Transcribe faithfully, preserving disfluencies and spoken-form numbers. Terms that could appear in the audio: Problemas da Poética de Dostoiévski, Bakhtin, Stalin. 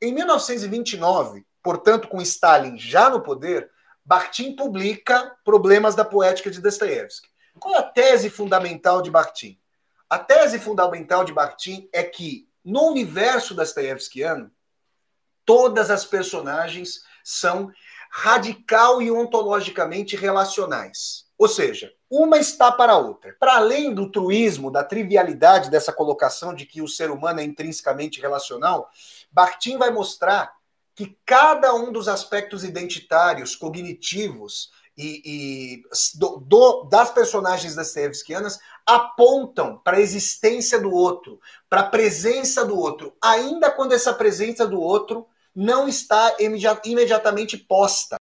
Em mil novecentos e vinte e nove, portanto com Stalin já no poder, Bakhtin publica Problemas da Poética de Dostoiévski. Qual é a tese fundamental de Bakhtin? A tese fundamental de Bakhtin é que, no universo dostoiévskiano, todas as personagens são radical e ontologicamente relacionais. Ou seja, uma está para a outra. Para além do truísmo, da trivialidade dessa colocação de que o ser humano é intrinsecamente relacional, Bakhtin vai mostrar que cada um dos aspectos identitários, cognitivos e, e do, do, das personagens dostoiévskianas apontam para a existência do outro, para a presença do outro, ainda quando essa presença do outro não está imediatamente posta.